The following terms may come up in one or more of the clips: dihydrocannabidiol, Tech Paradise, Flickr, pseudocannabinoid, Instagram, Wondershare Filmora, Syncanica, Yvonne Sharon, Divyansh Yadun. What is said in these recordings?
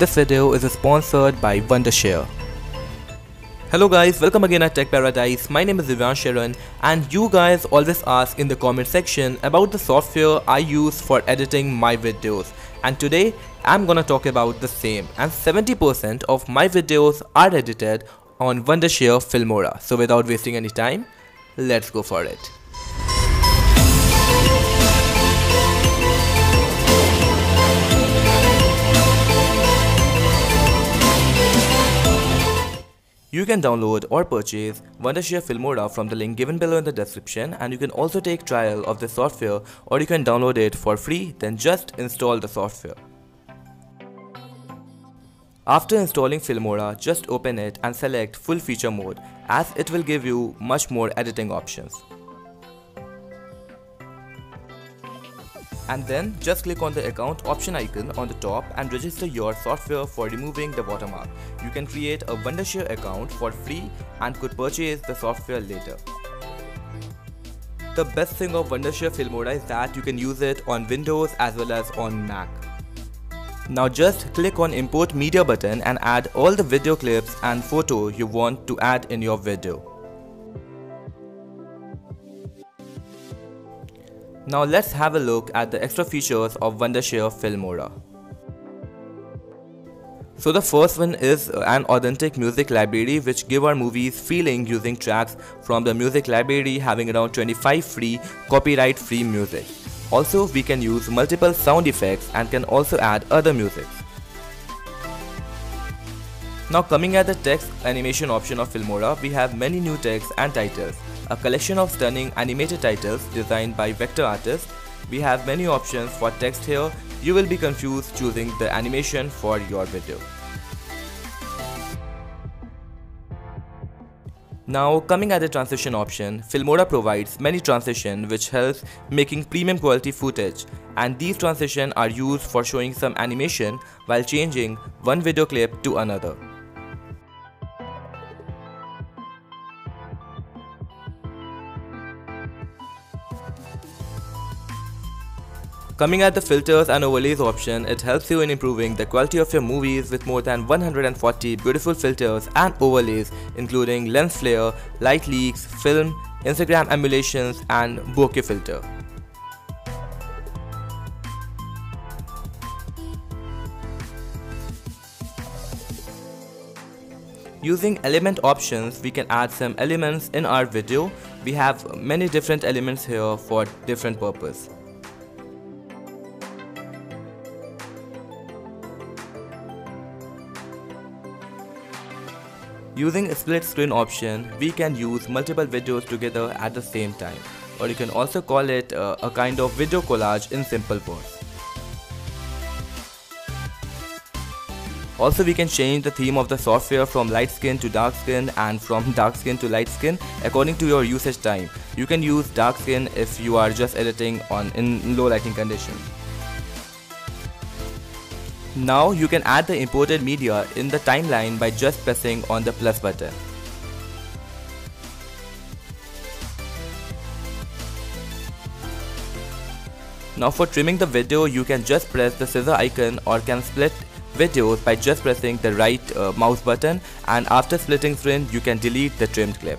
This video is sponsored by Wondershare. Hello guys, welcome again at Tech Paradise. My name is Yvonne Sharon, and you guys always ask in the comment section about the software I use for editing my videos, and today I'm gonna talk about the same. And 70% of my videos are edited on Wondershare Filmora. So without wasting any time, let's go for it. You can download or purchase Wondershare Filmora from the link given below in the description, and you can also take trial of the software, or you can download it for free, then just install the software. After installing Filmora, just open it and select full feature mode, as it will give you much more editing options. And then just click on the account option icon on the top and register your software for removing the watermark. You can create a Wondershare account for free and could purchase the software later. The best thing of Wondershare Filmora is that you can use it on Windows as well as on Mac. Now just click on Import Media button and add all the video clips and photo you want to add in your video. Now let's have a look at the extra features of Wondershare Filmora. So the first one is an authentic music library, which give our movies feeling using tracks from the music library having around 25 free copyright-free music. Also, we can use multiple sound effects and can also add other music. Now coming at the text animation option of Filmora, we have many new texts and titles. A collection of stunning animated titles designed by vector artists. We have many options for text here. You will be confused choosing the animation for your video. Now coming at the transition option, Filmora provides many transitions which helps making premium quality footage, and these transitions are used for showing some animation while changing one video clip to another. Coming at the filters and overlays option, it helps you in improving the quality of your movies with more than 140 beautiful filters and overlays, including lens flare, light leaks, film, Instagram emulations, and bokeh filter. Using element options, we can add some elements in our video. We have many different elements here for different purposes. Using a split screen option, we can use multiple videos together at the same time, or you can also call it a kind of video collage in simple words. Also, we can change the theme of the software from light skin to dark skin and from dark skin to light skin according to your usage time. You can use dark skin if you are just editing in low lighting conditions. Now you can add the imported media in the timeline by just pressing on the plus button. Now for trimming the video, you can just press the scissor icon, or can split videos by just pressing the right mouse button, and after splitting screen you can delete the trimmed clip.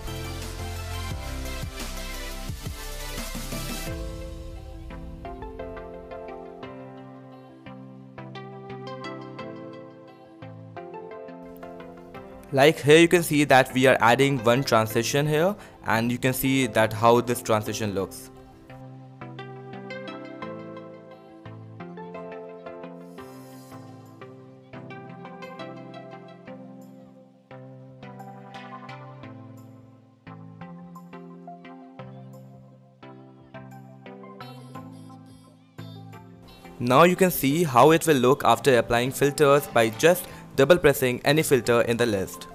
Like here you can see that we are adding one transition here, and you can see that how this transition looks. Now you can see how it will look after applying filters by just double pressing any filter in the list.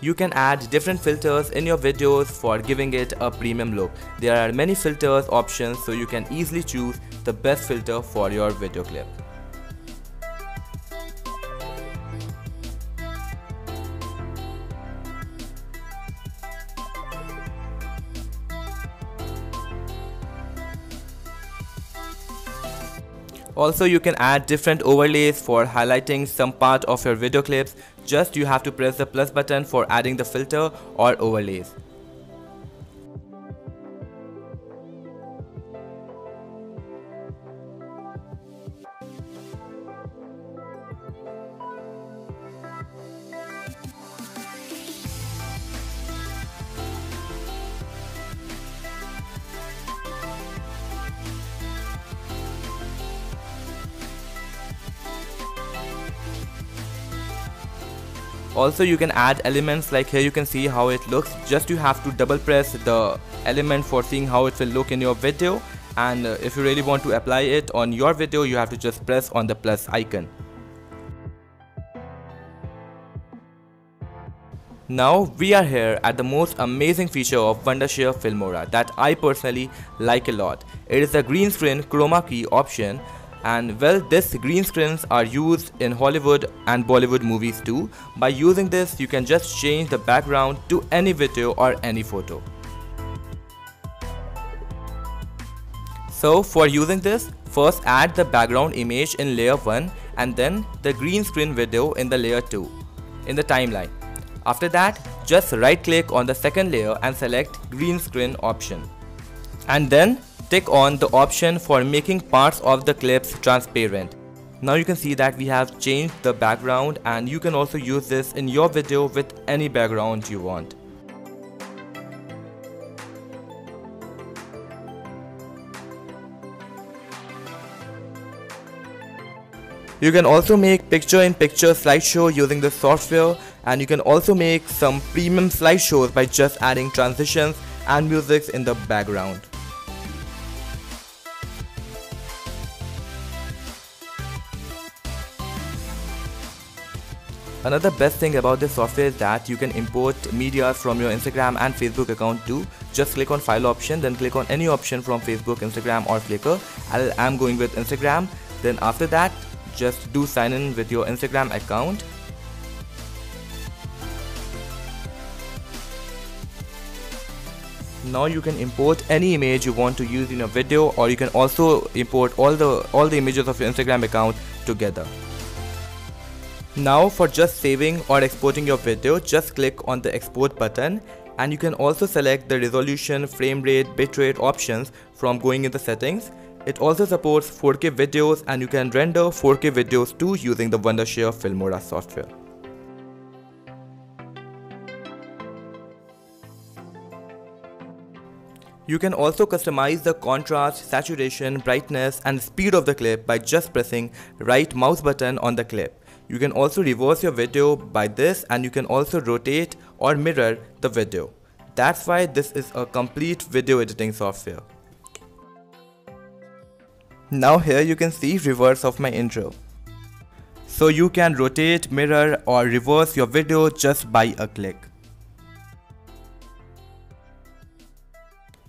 You can add different filters in your videos for giving it a premium look. There are many filters options, so you can easily choose the best filter for your video clip. Also, you can add different overlays for highlighting some part of your video clips. Just you have to press the plus button for adding the filter or overlays. Also, you can add elements. Like here you can see how it looks. Just you have to double press the element for seeing how it will look in your video, and if you really want to apply it on your video, you have to just press on the plus icon. Now we are here at the most amazing feature of Wondershare Filmora that I personally like a lot. It is the green screen chroma key option. And well, these green screens are used in Hollywood and Bollywood movies too. By using this, you can just change the background to any video or any photo. So for using this, first add the background image in layer 1 and then the green screen video in the layer 2 in the timeline. After that, just right click on the second layer and select green screen option. And then tick on the option for making parts of the clips transparent. Now you can see that we have changed the background, and you can also use this in your video with any background you want. You can also make picture-in-picture slideshow using the software, and you can also make some premium slideshows by just adding transitions and music in the background. Another best thing about this software is that you can import media from your Instagram and Facebook account too. Just click on file option, then click on any option from Facebook, Instagram or Flickr. I'm going with Instagram. Then after that, just do sign in with your Instagram account. Now you can import any image you want to use in a video, or you can also import all the images of your Instagram account together. Now for just saving or exporting your video, just click on the export button, and you can also select the resolution, frame rate, bitrate options from going in the settings. It also supports 4K videos, and you can render 4K videos too using the Wondershare Filmora software. You can also customize the contrast, saturation, brightness and speed of the clip by just pressing right mouse button on the clip. You can also reverse your video by this, and you can also rotate or mirror the video. That's why this is a complete video editing software. Now here you can see reverse of my intro. So you can rotate, mirror or reverse your video just by a click.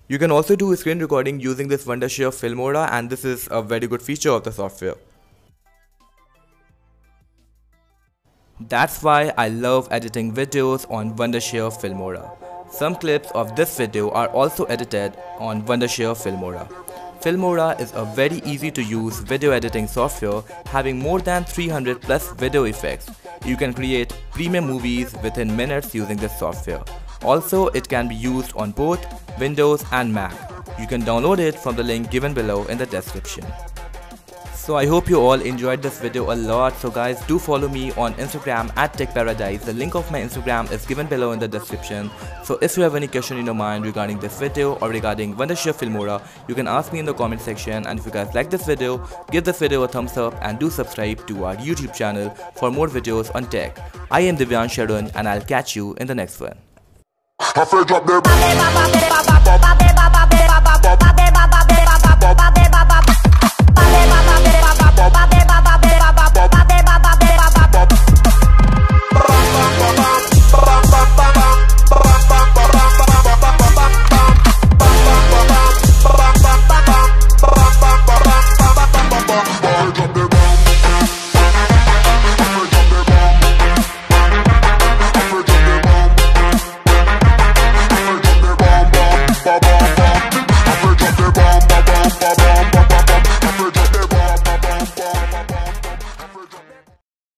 You can also do screen recording using this Wondershare Filmora, and this is a very good feature of the software. That's why I love editing videos on Wondershare Filmora. Some clips of this video are also edited on Wondershare Filmora. Filmora is a very easy to use video editing software, having more than 300 plus video effects. You can create premium movies within minutes using this software. Also, it can be used on both Windows and Mac. You can download it from the link given below in the description. So I hope you all enjoyed this video a lot. So guys, do follow me on Instagram at Tech Paradise. The link of my Instagram is given below in the description. So if you have any question in your mind regarding this video or regarding Wondershare Filmora, you can ask me in the comment section. And if you guys like this video, give this video a thumbs up and do subscribe to our YouTube channel for more videos on tech. I am Divyansh Yadun, and I'll catch you in the next one.